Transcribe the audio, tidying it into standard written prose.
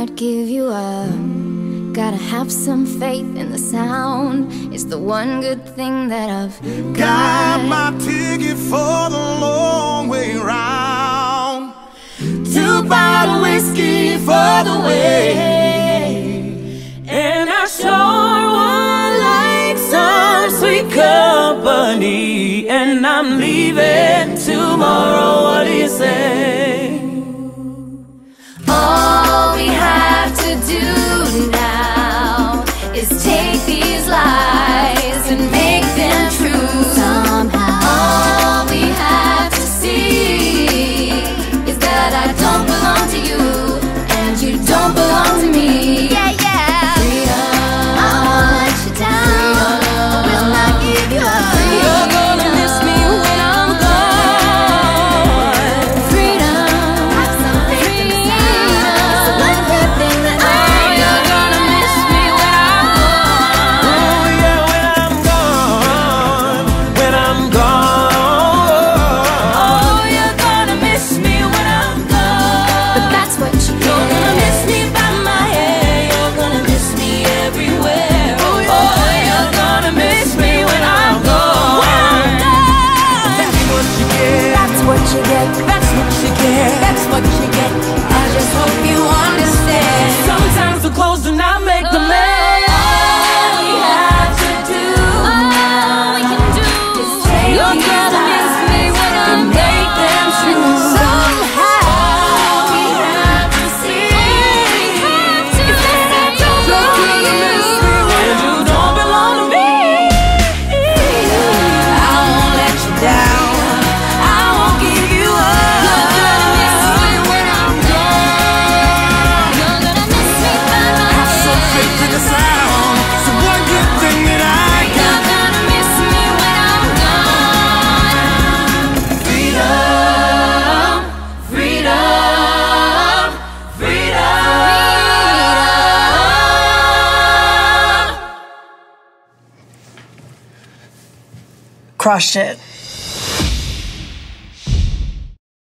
not give you up. Gotta have some faith in the sound. It's the one good thing that I've got. Got my ticket for the long way round. 2 bottle whiskey for the way. And I sure would like some sweet company. And I'm leaving tomorrow, what do you say? All we have to do now is take these lies and make them true somehow. All we have to see is that I don't belong to you, and you don't belong to me. Yeah, yeah. Freedom, I won't let you down. Freedom, I will not give you up. You're gonna miss me when I'm gone. Freedom, have some faith in the sound. It's the one good thing that I know. Oh, you're gonna miss me when I'm gone. Oh yeah, when I'm gone. When I'm gone. Oh, you're gonna miss me when I'm gone. But that's what you get. You're gonna miss me by my hair. You're gonna miss me everywhere. Oh, you're gonna miss me when I'm gone. That's what you get. That's what you get. That's what you get. That's what you get. I just hope you understand. Sometimes the clothes do not make the man. All we have to do now is take You're these gonna miss lies me when and I'm make them true somehow. All we have to see is that I don't belong to you, and you don't belong to me. I won't let you down. I won't give you up. You're gonna miss me when I'm gone. You're gonna miss me by my Have some hair. faith in the sound. It's the one good thing that I You're got. gonna miss me when I'm gone. Freedom, freedom, freedom. Crushed it.